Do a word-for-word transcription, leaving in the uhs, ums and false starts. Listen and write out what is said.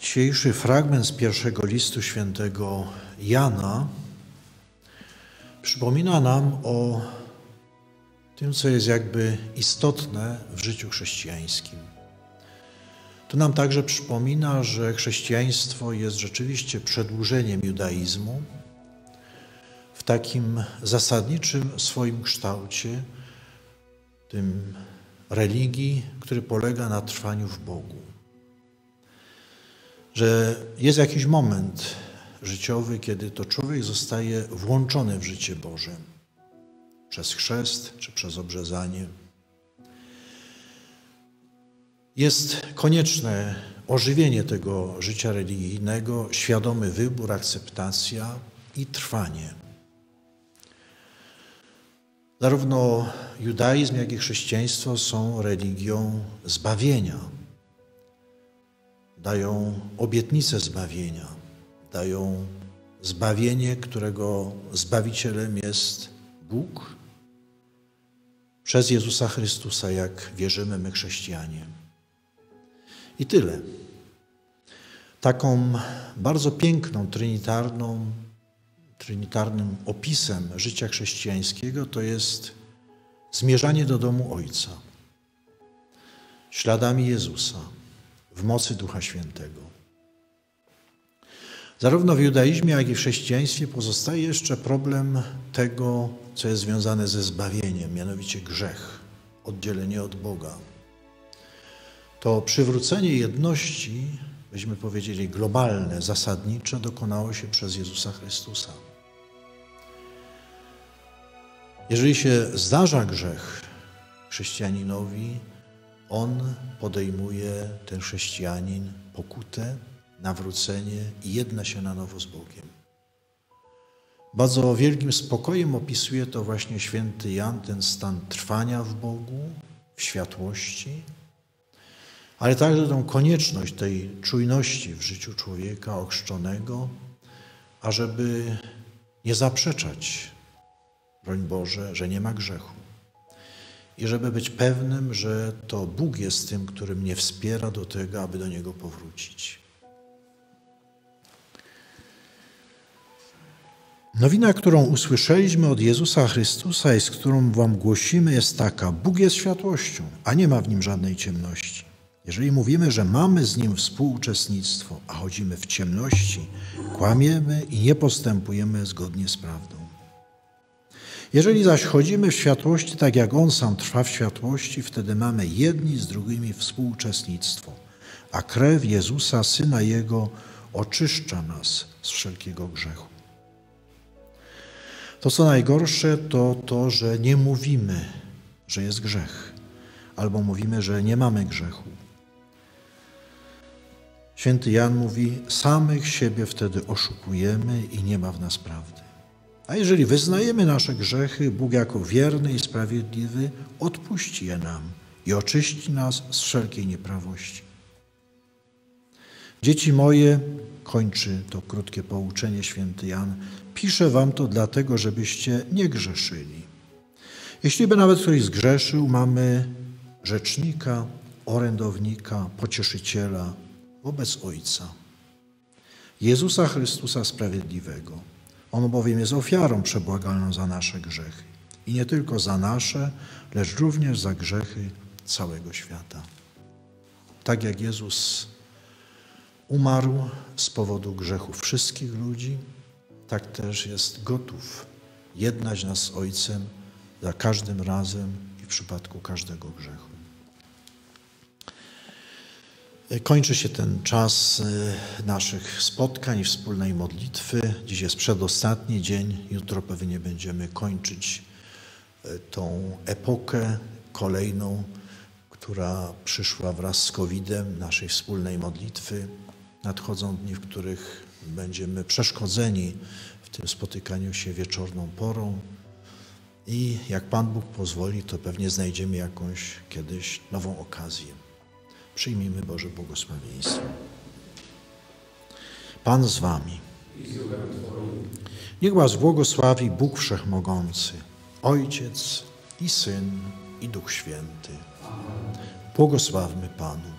Dzisiejszy fragment z pierwszego listu świętego Jana przypomina nam o tym, co jest jakby istotne w życiu chrześcijańskim. To nam także przypomina, że chrześcijaństwo jest rzeczywiście przedłużeniem judaizmu w takim zasadniczym swoim kształcie, tym religii, który polega na trwaniu w Bogu. Że jest jakiś moment życiowy, kiedy to człowiek zostaje włączony w życie Boże przez chrzest czy przez obrzezanie. Jest konieczne ożywienie tego życia religijnego, świadomy wybór, akceptacja i trwanie. Zarówno judaizm, jak i chrześcijaństwo są religią zbawienia. Dają obietnicę zbawienia, dają zbawienie, którego Zbawicielem jest Bóg przez Jezusa Chrystusa, jak wierzymy my chrześcijanie. I tyle. Taką bardzo piękną, trynitarną, trynitarnym opisem życia chrześcijańskiego to jest zmierzanie do domu Ojca, śladami Jezusa, w mocy Ducha Świętego. Zarówno w judaizmie, jak i w chrześcijaństwie pozostaje jeszcze problem tego, co jest związane ze zbawieniem, mianowicie grzech, oddzielenie od Boga. To przywrócenie jedności, byśmy powiedzieli globalne, zasadnicze, dokonało się przez Jezusa Chrystusa. Jeżeli się zdarza grzech chrześcijaninowi, on podejmuje, ten chrześcijanin, pokutę, nawrócenie i jedna się na nowo z Bogiem. Bardzo wielkim spokojem opisuje to właśnie święty Jan, ten stan trwania w Bogu, w światłości, ale także tą konieczność tej czujności w życiu człowieka ochrzczonego, ażeby nie zaprzeczać, broń Boże, że nie ma grzechu. I żeby być pewnym, że to Bóg jest tym, który mnie wspiera do tego, aby do Niego powrócić. Nowina, którą usłyszeliśmy od Jezusa Chrystusa i z którą wam głosimy, jest taka: Bóg jest światłością, a nie ma w Nim żadnej ciemności. Jeżeli mówimy, że mamy z Nim współuczestnictwo, a chodzimy w ciemności, kłamiemy i nie postępujemy zgodnie z prawdą. Jeżeli zaś chodzimy w światłości, tak jak On sam trwa w światłości, wtedy mamy jedni z drugimi współuczestnictwo, a krew Jezusa, Syna Jego, oczyszcza nas z wszelkiego grzechu. To, co najgorsze, to to, że nie mówimy, że jest grzech, albo mówimy, że nie mamy grzechu. Święty Jan mówi: samych siebie wtedy oszukujemy i nie ma w nas prawdy. A jeżeli wyznajemy nasze grzechy, Bóg jako wierny i sprawiedliwy odpuści je nam i oczyści nas z wszelkiej nieprawości. Dzieci moje, kończy to krótkie pouczenie święty Jan, piszę wam to dlatego, żebyście nie grzeszyli. Jeśli by nawet ktoś zgrzeszył, mamy rzecznika, orędownika, pocieszyciela wobec Ojca, Jezusa Chrystusa Sprawiedliwego. On bowiem jest ofiarą przebłagalną za nasze grzechy. I nie tylko za nasze, lecz również za grzechy całego świata. Tak jak Jezus umarł z powodu grzechów wszystkich ludzi, tak też jest gotów jednać nas z Ojcem za każdym razem i w przypadku każdego grzechu. Kończy się ten czas naszych spotkań i wspólnej modlitwy. Dziś jest przedostatni dzień. Jutro pewnie będziemy kończyć tą epokę kolejną, która przyszła wraz z kowidem, naszej wspólnej modlitwy. Nadchodzą dni, w których będziemy przeszkodzeni w tym spotykaniu się wieczorną porą. I jak Pan Bóg pozwoli, to pewnie znajdziemy jakąś kiedyś nową okazję. Przyjmijmy Boże błogosławieństwo. Pan z wami. Niech was błogosławi Bóg Wszechmogący, Ojciec i Syn, i Duch Święty. Błogosławmy Panu.